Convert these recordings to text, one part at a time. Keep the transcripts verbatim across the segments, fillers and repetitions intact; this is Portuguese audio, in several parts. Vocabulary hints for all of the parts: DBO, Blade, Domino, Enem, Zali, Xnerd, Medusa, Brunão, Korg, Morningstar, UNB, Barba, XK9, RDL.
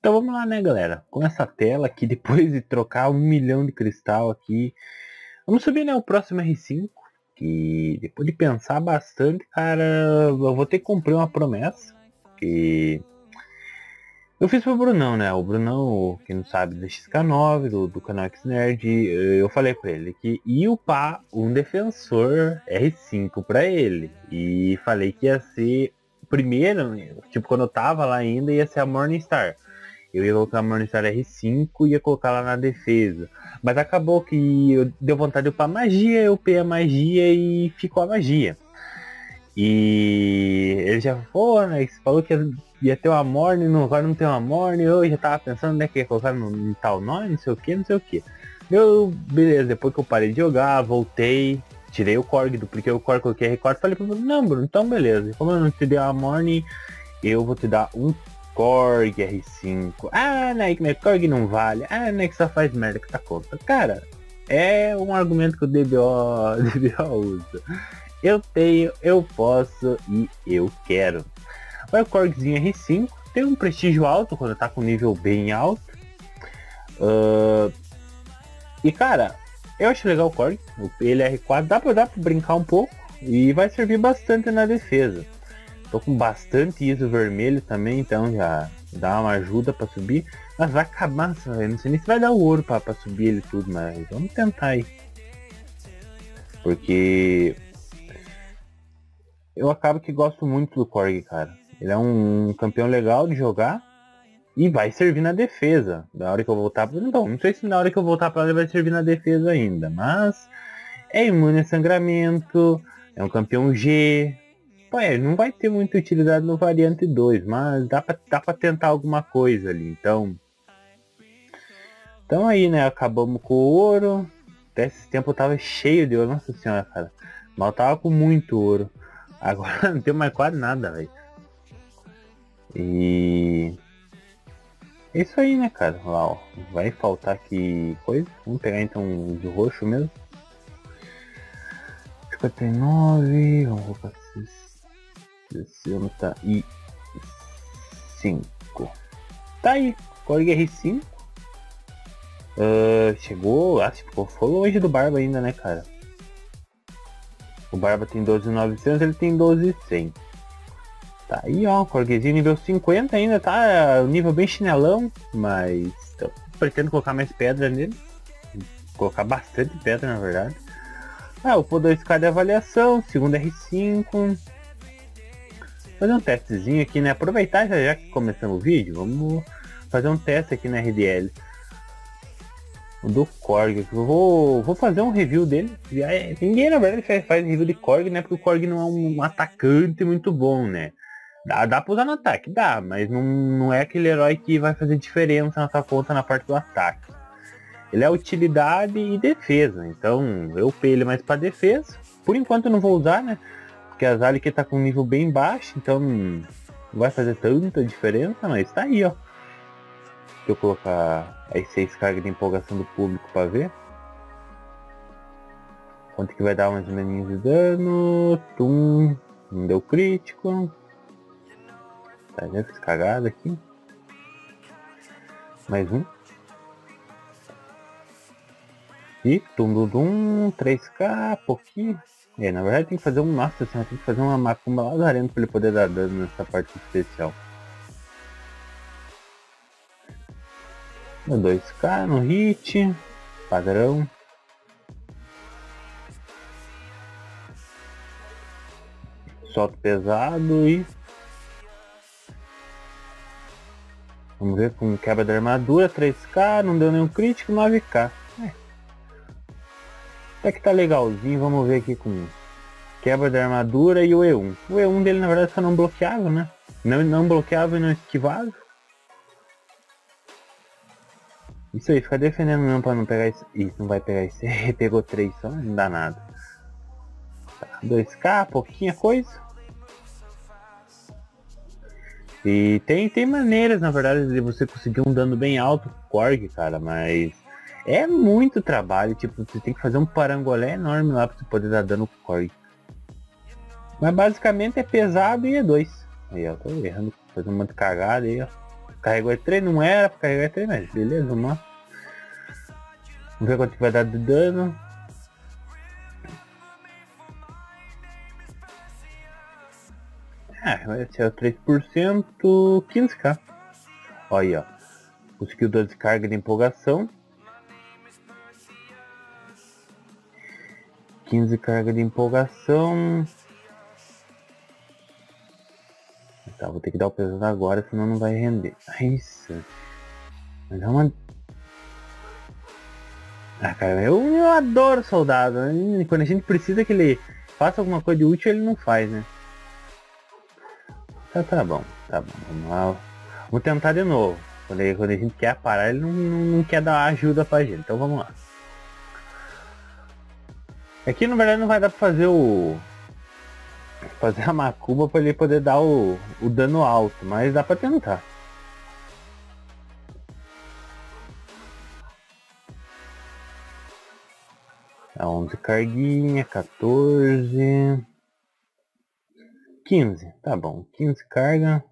Então vamos lá, né, galera? Com essa tela aqui, depois de trocar um milhão de cristal aqui, vamos subir, né, o próximo R cinco. Que depois de pensar bastante, cara, eu vou ter que cumprir uma promessa que eu fiz pro Brunão, né? O Brunão, quem não sabe, da X K nove, do, do canal Xnerd, eu falei pra ele que ia upar um defensor R cinco pra ele. E falei que ia ser, primeiro, tipo, quando eu tava lá ainda, ia ser a Morningstar. Eu ia colocar a Morningstar R cinco e ia colocar lá na defesa. Mas acabou que eu, deu vontade de upar magia, eu upei a magia e ficou a magia. E ele já falou, né? Falou que ia, ia ter uma Morn, agora não tem uma Morn. Eu já tava pensando, né, que ia colocar no, no tal nome, não sei o que, não sei o que. Eu, beleza, depois que eu parei de jogar, voltei, tirei o Korg, dupliquei o Korg, coloquei R quatro, falei pro Bruno, não, Bruno, então beleza, como eu não te dei uma Morn, eu vou te dar um Korg R cinco. Ah, né, que Korg não vale. Ah, né, que só faz merda que tá conta. Cara, é um argumento que o D B O, D B O usa. Eu tenho, eu posso e eu quero. O Korgzinho R cinco tem um prestígio alto quando tá com nível bem alto. Uh, e cara, eu acho legal o Korg. Ele é R quatro, dá pra, dá pra brincar um pouco e vai servir bastante na defesa. Tô com bastante ISO vermelho também, então já dá uma ajuda pra subir. Mas vai acabar, não sei nem se vai dar o ouro pra, pra subir ele tudo, mas vamos tentar aí. Porque eu acabo que gosto muito do Korg, cara. Ele é um campeão legal de jogar e vai servir na defesa. Da hora que eu voltar pra... Então, não sei se na hora que eu voltar pra ele vai servir na defesa ainda, mas é imune a sangramento, é um campeão G... Pô, é, não vai ter muita utilidade no variante dois, mas dá pra, dá pra tentar alguma coisa ali, então... Então aí, né, acabamos com o ouro. Até esse tempo eu tava cheio de ouro, nossa senhora, cara. Mal tava com muito ouro. Agora não tem mais quase nada, velho. E... É isso aí, né, cara. Lá, ó, vai faltar aqui coisa. Vamos pegar então um de roxo mesmo. cinquenta e nove, vamos colocar... sessenta e cinco. Tá aí, Korg R cinco. uh, Chegou, acho que ficou longe do Barba ainda, né, cara? O Barba tem doze mil e novecentos, ele tem doze mil e cem. Tá aí, ó, Korgzinho nível cinquenta ainda, tá? Um nível bem chinelão, mas eu pretendo colocar mais pedra nele. Colocar bastante pedra, na verdade. Ah, o dois K de avaliação, segundo R cinco. Fazer um testezinho aqui, né? Aproveitar já, já que começamos o vídeo, vamos fazer um teste aqui na R D L do Korg. Eu vou, vou fazer um review dele. Ninguém, na verdade, faz review de Korg, né? Porque o Korg não é um atacante muito bom, né? Dá, dá pra usar no ataque, dá, mas não, não é aquele herói que vai fazer diferença na sua conta na parte do ataque. Ele é utilidade e defesa, então eu upei ele mais pra defesa. Por enquanto eu não vou usar, né? Porque a Zali aqui tá com um nível bem baixo, então não vai fazer tanta diferença, mas tá aí, ó. Deixa eu colocar as seis cargas de empolgação do público pra ver. Quanto que vai dar mais ou menos de dano? Tum, não deu crítico. Tá, já fiz cagada aqui. Mais um. E tum, tum, tum, três K, pouquinho. É, na verdade tem que fazer um master, assim, tem que fazer uma macumba lazarenta para ele poder dar dano nessa parte especial. dois K no hit, padrão. Solto pesado e... Vamos ver com quebra da armadura, três K, não deu nenhum crítico, nove K. Até que tá legalzinho, vamos ver aqui com quebra da armadura e o E um. O E um dele, na verdade, só não bloqueava, né? Não, não bloqueava e não esquivava. Isso aí, fica defendendo mesmo pra não pegar isso. Isso, não vai pegar isso. Pegou três só, não dá nada. Tá, dois K, pouquinha coisa. E tem, tem maneiras, na verdade, de você conseguir um dano bem alto com Korg, cara, mas... É muito trabalho, tipo, você tem que fazer um parangolé enorme lá pra você poder dar dano pro Korg. Mas basicamente é pesado e é dois. Aí, ó, tô errando, fazendo um monte de cagada aí, ó. Carregou E três, não era pra carregar E três, mas beleza, vamos lá. Vamos ver quanto que vai dar de dano. Ah, vai tirar três por cento, quinze k. Olha aí, ó. Conseguiu da descarga de empolgação. quinze carga de empolgação. Tá, vou ter que dar o pesado agora, senão não vai render. Isso. Mas é uma... Ah, cara, eu, eu adoro soldado. Quando a gente precisa que ele faça alguma coisa de útil, ele não faz, né? Tá, tá bom, tá bom, vamos lá. Vou tentar de novo. Quando, ele, quando a gente quer parar, ele não, não, não quer dar ajuda pra gente. Então vamos lá. Aqui na verdade não vai dar pra fazer o... Fazer a macumba pra ele poder dar o, o dano alto, mas dá pra tentar. Dá onze carguinha, quatorze... quinze, tá bom, quinze carga.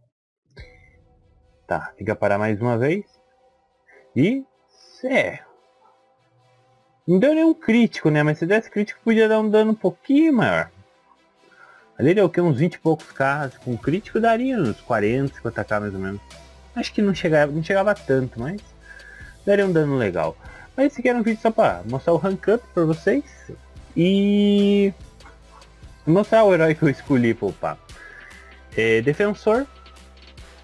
Tá, liga parar mais uma vez. E... é. Não deu nenhum crítico, né? Mas se desse crítico podia dar um dano um pouquinho maior. Ali deu o que? Uns vinte e poucos k. Com crítico daria uns quarenta, cinquenta k mais ou menos. Acho que não chegava, não chegava tanto, mas daria um dano legal. Mas esse aqui era um vídeo só pra mostrar o rank up pra vocês. E... mostrar o herói que eu escolhi pra upar. É, defensor.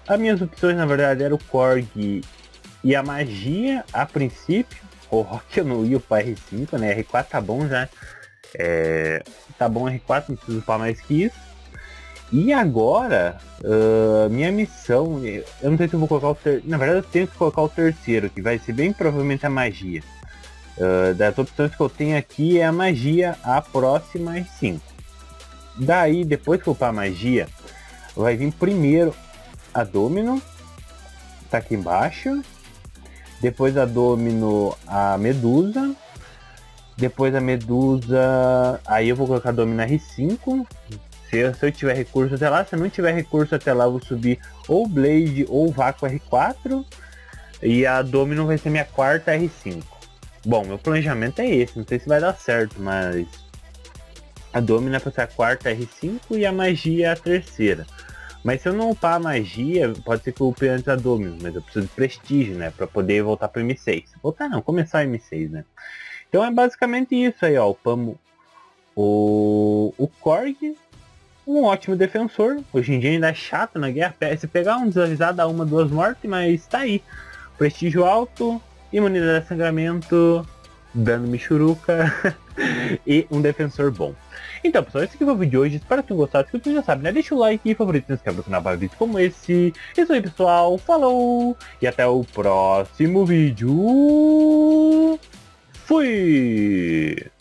As minhas opções na verdade eram o Korg e a magia a princípio. O Rock eu não ia upar R cinco, né? R quatro tá bom já. É, tá bom R quatro, não preciso upar mais que isso. E agora, uh, minha missão, eu não sei se eu vou colocar o terceiro, na verdade eu tenho que colocar o terceiro, que vai ser bem provavelmente a magia. Uh, das opções que eu tenho aqui é a magia, a próxima é cinco. Daí, depois que eu upar a magia, vai vir primeiro a Domino, tá aqui embaixo. Depois a Domino, a Medusa. Depois a Medusa, aí eu vou colocar a Domino R cinco, se eu, se eu tiver recurso até lá, se eu não tiver recurso até lá eu vou subir ou Blade ou Vácuo R quatro, e a Domino vai ser minha quarta R cinco. Bom, meu planejamento é esse, não sei se vai dar certo, mas a Domino é pra ser a quarta R cinco e a magia é a terceira. Mas se eu não upar a magia, pode ser que eu upe antes a Domino, mas eu preciso de prestígio, né, pra poder voltar pro M seis. Voltar não, começar o M seis, né. Então é basicamente isso aí, ó, upamos o, o Korg, um ótimo defensor, hoje em dia ainda é chato na guerra, se pegar um desavisado dá uma, duas mortes, mas tá aí, prestígio alto, imunidade a sangramento, dano michuruca e um defensor bom. Então pessoal, esse aqui foi o vídeo de hoje, espero que tenham gostado, se vocês já sabem, né, deixa o like, favorito, se inscreve no canal para vídeos como esse, isso aí pessoal, falou e até o próximo vídeo. Fui!